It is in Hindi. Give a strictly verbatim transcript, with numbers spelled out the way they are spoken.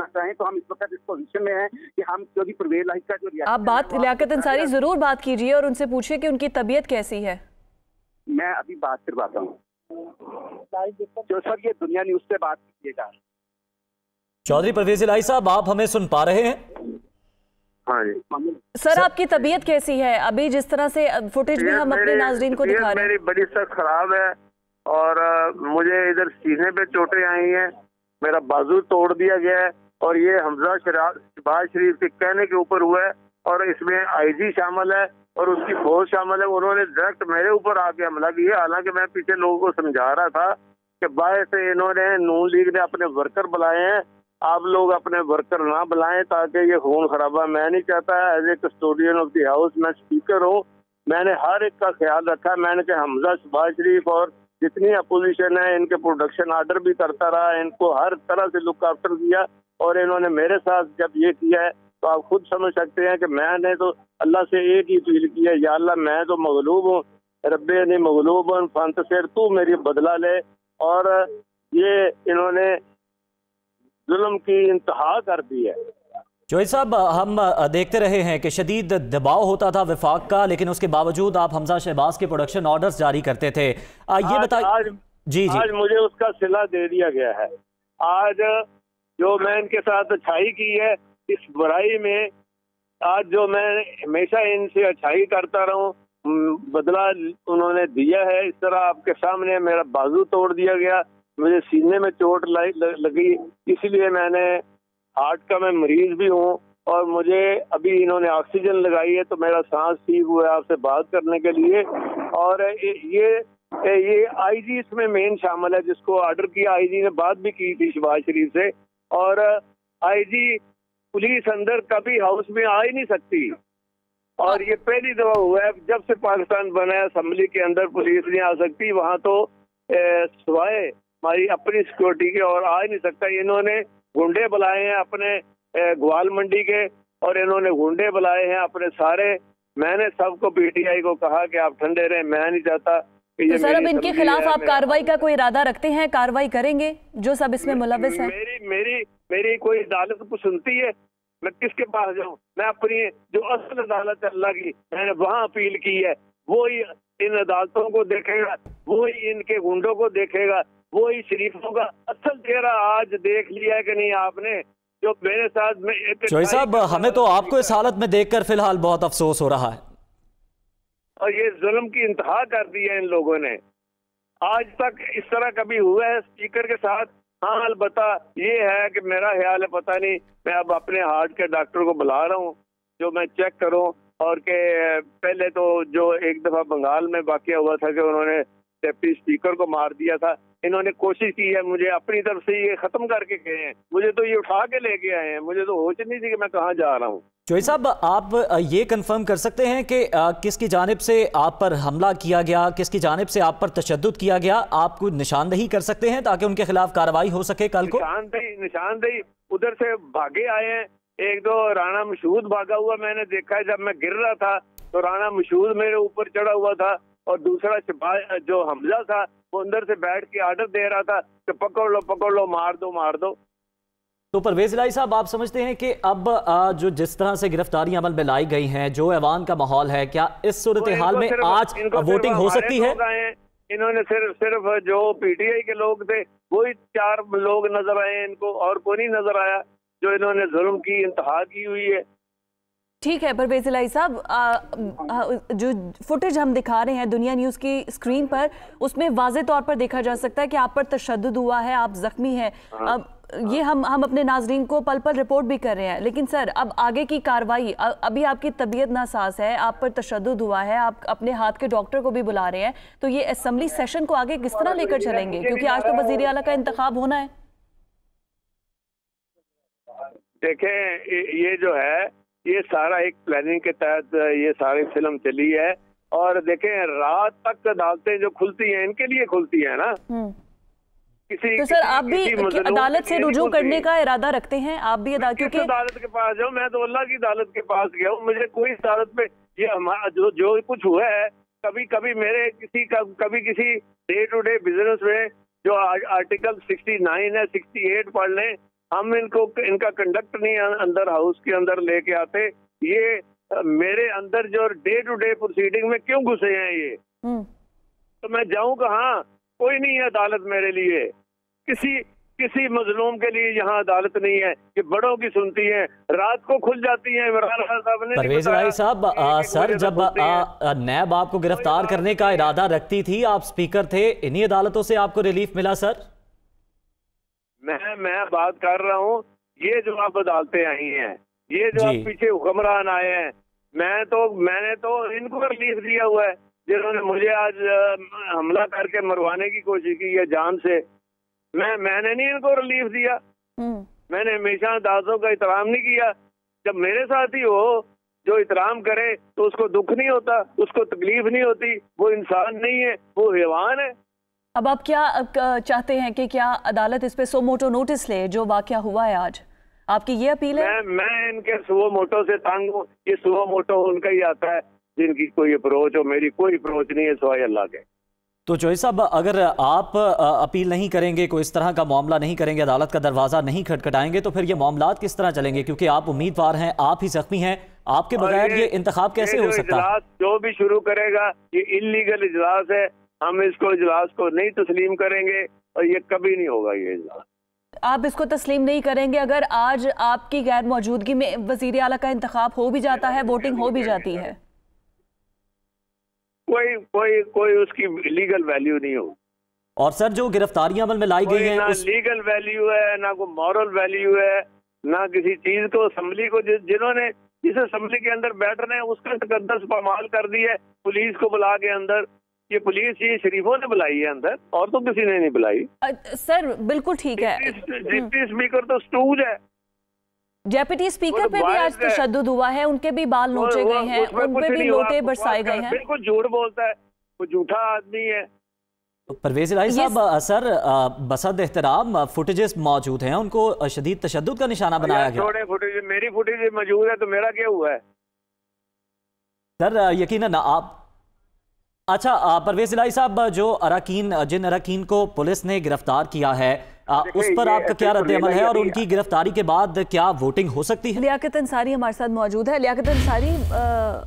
करना चाहें तो हम इस वक्त इस पोजीशन में हैं कि हम क्योंकि परवेज़ इलाही का जो आप बात लियाकत अंसारी जरूर बात कीजिए और उनसे पूछिए कि उनकी तबीयत कैसी है। मैं अभी बात करवाता हूँ। जो सर ये दुनिया न्यूज से बात कीजिएगा। चौधरी परवेज़ इलाही साहब, आप हमें सुन पा रहे हैं? सर आपकी तबीयत कैसी है? अभी जिस तरह से फुटेज में हम अपने नाज़रीन को दिखा रहे हैं। मेरी बड़ी सर खराब है और मुझे इधर सीने पे चोटें आई हैं, मेरा बाजू तोड़ दिया गया है और ये हमजा शहबाज शरीफ के कहने के ऊपर हुआ है और इसमें आईजी शामिल है और उसकी फौज शामिल है। उन्होंने डायरेक्ट मेरे ऊपर आके हमला किया, हालांकि मैं पीछे लोगों को समझा रहा था कि बाहर से इन्होंने नून लीग ने अपने वर्कर बुलाए हैं, आप लोग अपने वर्कर ना बुलाएं ताकि ये खून खराबा मैं नहीं चाहता। As a custodian of the house मैं स्पीकर हूँ, मैंने हर एक का ख्याल रखा। मैंने कहा हमजा शहबाज शरीफ और जितनी अपोजिशन है इनके प्रोडक्शन आर्डर भी करता रहा, इनको हर तरह से लुक आफ्टर दिया और इन्होंने मेरे साथ जब ये किया है तो आप खुद समझ सकते हैं कि मैंने तो अल्लाह से एक ही अपील की है, या अल्लाह मैं तो मगलूब हूँ, रब्बे ने मगलूब हूँ फंतसर, तू मेरी बदला ले। और ये इन्होंने जुल्म की इंतहा कर दी है। जोई साहब, हम देखते रहे हैं कि शदीद दबाव होता था विफाक का, लेकिन उसके बावजूद आप हमजा शहबाज के प्रोडक्शन ऑर्डर्स जारी करते थे। आ, ये बताइए। जी जी आज मुझे उसका सिला दे दिया गया है। आज जो मैं इनके साथ अच्छाई की है, इस बुराई में आज जो मैं हमेशा इनसे अच्छाई करता रहूं, बदला उन्होंने दिया है। इस तरह आपके सामने मेरा बाजू तोड़ दिया गया, मुझे सीने में चोट लगी, इसलिए मैंने हार्ट का मैं मरीज भी हूँ और मुझे अभी इन्होंने ऑक्सीजन लगाई है तो मेरा सांस ठीक हुआ है आपसे बात करने के लिए। और ये ये आईजी इसमें मेन शामिल है जिसको ऑर्डर किया। आईजी ने बात भी की थी शहबाज शरीफ से और आईजी पुलिस अंदर कभी हाउस में आ ही नहीं सकती और ये पहली दफा हुआ है जब से पाकिस्तान बना है, असम्बली के अंदर पुलिस नहीं आ सकती, वहाँ तो सवाए हमारी अपनी सिक्योरिटी के और आ ही नहीं सकता। इन्होंने गुंडे बुलाए हैं अपने ग्वाल मंडी के और इन्होंने गुंडे बुलाए हैं अपने सारे। मैंने सबको पीटीआई को कहा कि आप ठंडे रहें, मैं नहीं चाहता कि तो ये सर अब इनके खिलाफ आप कार्रवाई का कोई इरादा रखते हैं? कार्रवाई करेंगे जो सब इसमें मुलविस है? मेरी मेरी मेरी कोई अदालत को सुनती है? मैं किसके पास जाऊँ? मैं अपनी जो असल अदालत अल्लाह की, मैंने वहाँ अपील की है, वो ही इन अदालतों को देखेगा, वो ही इनके गुंडों को देखेगा, वो ही शरीफों का असल चेहरा आज देख लिया है कि नहीं आपने जो मेरे साथ में। चौधरी साहब, हमें तो आपको इस हालत में देखकर फिलहाल बहुत अफसोस हो रहा है और ये जुल्म की इंतहा कर दी है इन लोगों ने। आज तक इस तरह कभी हुआ है स्पीकर के साथ? हाँ अलबत्ता ये है कि मेरा ख्याल है, पता नहीं, मैं अब अपने हार्ट के डॉक्टर को बुला रहा हूँ जो मैं चेक करूँ। और के पहले तो जो एक दफा बंगाल में वाकया हुआ था कि उन्होंने डिप्टी स्पीकर को मार दिया था, इन्होंने कोशिश की है, मुझे अपनी तरफ से ये खत्म करके गए हैं, मुझे तो ये उठा के लेके आए हैं, मुझे तो होश नहीं थी कि मैं कहाँ जा रहा हूँ। चौधरी साहब, आप ये कंफर्म कर सकते हैं कि किसकी जानिब से आप पर हमला किया गया, किसकी जानिब से आप पर तशद्दुद किया गया? आप कोई निशानदेही कर सकते हैं ताकि उनके खिलाफ कार्रवाई हो सके कल को? निशानदेही निशानदेही उधर से भागे आए हैं, एक दो राणा मशहूद भागा हुआ मैंने देखा है, जब मैं गिर रहा था तो राणा मशहूद मेरे ऊपर चढ़ा हुआ था और दूसरा शहबाज जो हमजा था वो अंदर से बैठ के आर्डर दे रहा था कि पकड़ लो पकड़ लो, मार दो मार दो। तो परवेज़ इलाही साहब, आप समझते हैं कि अब जो जिस तरह से गिरफ्तारियां अमल में लाई गई हैं, जो ऐवान का माहौल है, क्या इस सूरत हाल में आज वोटिंग हो सकती है? इन्होंने सिर्फ सिर्फ जो पीटीआई के लोग थे वही चार लोग नजर आए इनको, और कोई नहीं नजर आया जो इन्होंने जुल्म की इंतहा की हुई है। ठीक है परवेज़ इलाही साहब, जो फुटेज हम दिखा रहे हैं दुनिया न्यूज़ की स्क्रीन पर, उसमें वाज़े तौर पर देखा जा सकता है कि आप पर तशद्दुद हुआ है, आप जख्मी हैं। अब ये हम हम अपने नाज़रीन को पल पल रिपोर्ट भी कर रहे हैं, लेकिन सर अब आगे की कार्रवाई, अभी आपकी तबीयत नासाज है, आप पर तशद्दुद हुआ है, आप अपने हाथ के डॉक्टर को भी बुला रहे हैं, तो ये असम्बली सेशन को आगे किस तरह लेकर चलेंगे क्योंकि आज तो वज़ीर आला का इंतखाब होना है? देखें ये जो है ये सारा एक प्लानिंग के तहत ये सारी फिल्म चली है और देखें रात तक अदालतें जो खुलती हैं इनके लिए खुलती है ना। किसी तो सर आप भी अदालत से रुजू करने का इरादा रखते हैं? आप भी क्योंकि अदालत के पास जाऊँ? मैं तो अल्लाह की अदालत के पास गया हूँ, मुझे कोई अदालत पे ये हमारा जो जो कुछ हुआ है, कभी कभी मेरे किसी कभी किसी डे टू डे बिजनेस में जो आर्टिकल सिक्सटी नाइन है सिक्सटी एट पढ़ लें हम इनको इनका कंडक्ट नहीं अंदर हाउस के अंदर लेके आते। ये मेरे अंदर जो डे टू डे प्रोसीडिंग में क्यों घुसे हैं ये, तो मैं जाऊं कहाँ? कोई नहीं है अदालत मेरे लिए, किसी किसी मजलूम के लिए यहाँ अदालत नहीं है कि बड़ों की सुनती है, रात को खुल जाती है। इमरान खान साहब ने परवेज इलाही साहब सर जब नैब आपको गिरफ्तार करने का इरादा रखती थी, आप स्पीकर थे, इन्हीं अदालतों से आपको रिलीफ मिला सर? मैं मैं बात कर रहा हूँ ये जो आप अदालतें आई हैं, ये जो आप पीछे हुक्मरान आए हैं, मैं तो मैंने तो इनको रिलीफ दिया हुआ है जिन्होंने मुझे आज हमला करके मरवाने की कोशिश की है जान से। मैं मैंने नहीं इनको रिलीफ दिया, मैंने हमेशा दासों का एहतराम नहीं किया। जब मेरे साथ ही हो जो एहतराम करे तो उसको दुख नहीं होता, उसको तकलीफ नहीं होती, वो इंसान नहीं है, वो हैवान है। अब आप क्या चाहते हैं कि क्या अदालत इस पे सो मोटो नोटिस ले जो वाकया हुआ है आज, आपकी ये अपील है? मैं, मैं इनके सो मोटो से तंग हूँ। ये सो मोटो उनका ही आता है जिनकी कोई अप्रोच हो, मेरी कोई अप्रोच नहीं है सिवाय अल्लाह के। तो चौधरी साहब अगर आप अपील नहीं करेंगे, कोई इस तरह का मामला नहीं करेंगे, अदालत का दरवाजा नहीं खटखटाएंगे, तो फिर ये मामला किस तरह चलेंगे? क्योंकि आप उम्मीदवार हैं, आप ही जख्मी हैं, आपके बगैर ये इंतखाब कैसे हो सकता है? जो भी शुरू करेगा ये इलीगल इजलास है, हम इसको इजलास को नहीं तस्लीम करेंगे और ये कभी नहीं होगा। ये इजलास आप इसको तस्लीम नहीं करेंगे। अगर आज आपकी गैर मौजूदगी में वजीर आला का इंतखाब हो भी जाता है, वोटिंग हो भी जाती है, कोई कोई कोई उसकी लीगल वैल्यू नहीं हो। और सर जो गिरफ्तारियां अमल में लाई गई हैं, ना उस... लीगल वैल्यू है, ना कोई मॉरल वैल्यू है, ना किसी चीज को। असम्बली को जिन्होंने जिस असम्बली के अंदर बैठ रहे हैं उसका तकदस पामाल कर दी है। पुलिस को बुला के अंदर, ये पुलिस ये शरीफों ने बुलाई है अंदर, और तो किसी ने नहीं बुलाई। आ, सर बिल्कुल ठीक है, डिप्टी स्पीकर तो स्टूज है, डेप्यूटी स्पीकर पे भी आज तशद्दुद हुआ है, उनके भी बाल नोचे गए हैं, उन पे भी लोटे बरसाए गए हैं। बिल्कुल झूठ बोलता है, वो झूठा आदमी है। परवेज इलाही साहब सर बसद एहतराम फुटेजेस मौजूद हैं, उनको शदीद तशद्दुद का निशाना बनाया गया। फुटेज मेरी फुटेज मौजूद है तो मेरा क्या हुआ है सर? यकीनन आप अच्छा। परवेज इलाही साहब जो अराकीन जिन अराकीन को पुलिस ने गिरफ्तार किया है आ, उस पर आपका क्या रद्देअमल है और उनकी गिरफ्तारी के बाद क्या वोटिंग हो सकती है? लियाकत अंसारी हमारे साथ मौजूद है। लियाकत अंसारी आ...